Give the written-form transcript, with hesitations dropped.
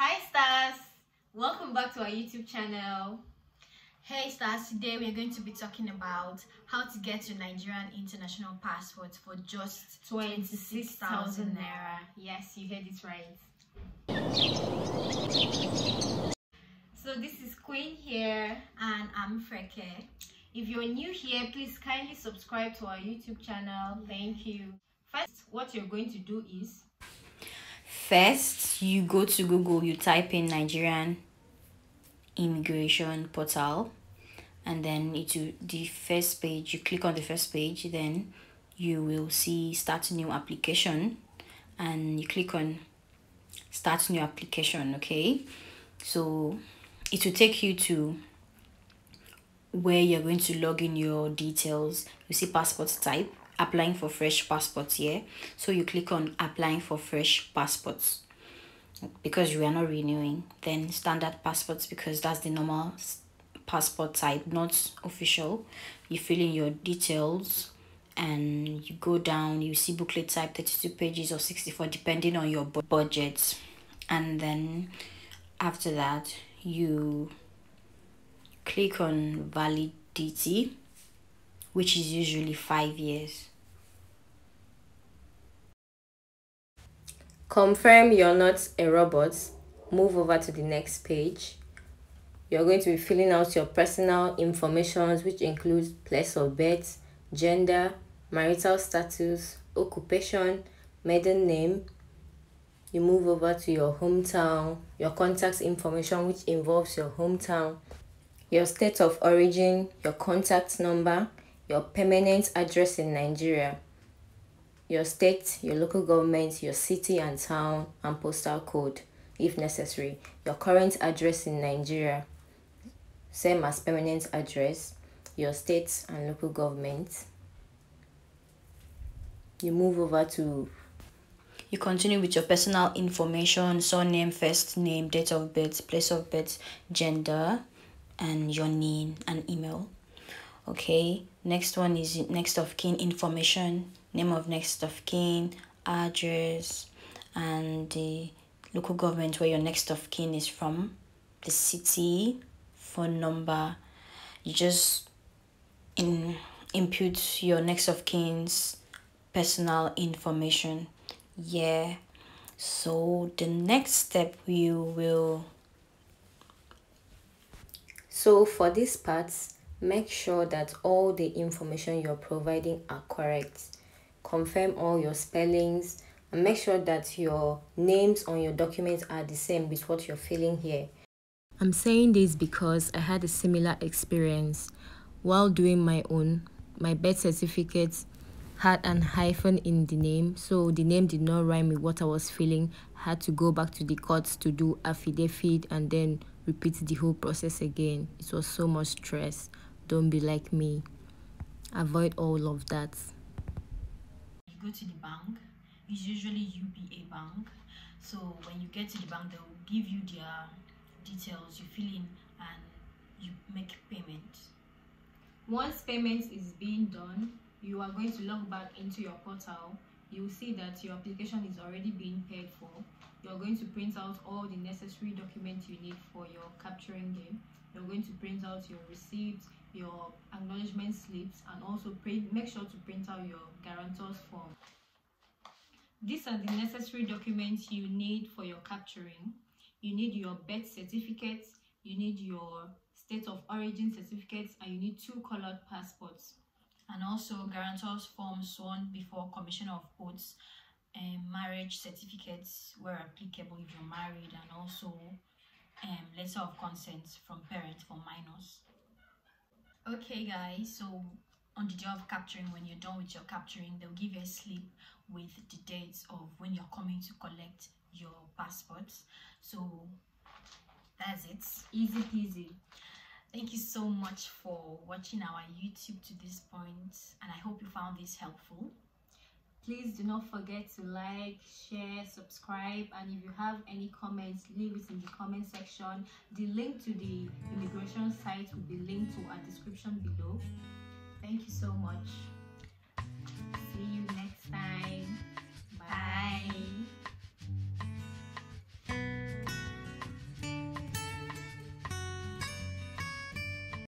Hi stars, welcome back to our YouTube channel. Hey stars, today we are going to be talking about how to get your Nigerian international passport for just 26,000 naira. Yes, you heard it right. So this is Queen here and I'm Mfreke. If you're new here, please kindly subscribe to our YouTube channel. Thank you. First, what you're going to do is first, you go to Google, you type in Nigerian immigration portal, and then into the first page, you click on the first page, then you will see start new application, and you click on start new application, okay? So it will take you to where you're going to log in your details. You see passport type. Applying for fresh passports here, so you click on applying for fresh passports because you are not renewing. Then standard passports because that's the normal passport type, not official. You fill in your details and you go down. You see booklet type, 32 pages or 64 depending on your budget. And then after that you click on validity, which is usually 5 years. Confirm you're not a robot. Move over to the next page. You're going to be filling out your personal information, which includes place of birth, gender, marital status, occupation, maiden name. You move over to your hometown, your contacts information, which involves your hometown, your state of origin, your contact number, your permanent address in Nigeria, your state, your local government, your city and town, and postal code, if necessary, your current address in Nigeria, same as permanent address, your state and local government. You move over to... You continue with your personal information, surname, first name, date of birth, place of birth, gender, and your name and email. Okay, next one is next of kin information, name of next of kin, address, and the local government where your next of kin is from, the city, phone number. You just input your next of kin's personal information. Yeah, so the next step you will... So for this part, make sure that all the information you're providing are correct. Confirm all your spellings and make sure that your names on your documents are the same with what you're filling here. I'm saying this because I had a similar experience while doing my own. My birth certificate had an hyphen in the name, so the name did not rhyme with what I was filling. I had to go back to the courts to do affidavit and then repeat the whole process again. It was so much stress. Don't be like me. Avoid all of that. You go to the bank. It's usually UBA bank. So when you get to the bank, they will give you their details. You fill in and you make payment. Once payment is being done, you are going to log back into your portal. You will see that your application is already being paid for. You are going to print out all the necessary documents you need for your capturing game. You're going to print out your receipts, your acknowledgement slips, and also make sure to print out your guarantor's form. These are the necessary documents you need for your capturing. You need your birth certificates, you need your state of origin certificates, and you need 2 colored passports. And also guarantor's form sworn before commission of oaths, marriage certificates where applicable if you're married, and also letter of consent from parents for minors. Okay guys, so on the day of capturing, when you're done with your capturing, they'll give you a slip with the dates of when you're coming to collect your passports. So that's it, easy peasy. Thank you so much for watching our YouTube to this point, and I hope you found this helpful. Please do not forget to like, share, subscribe, and if you have any comments, leave it in the comment section. The link to the immigration site will be linked to our description below. Thank you so much. See you next time.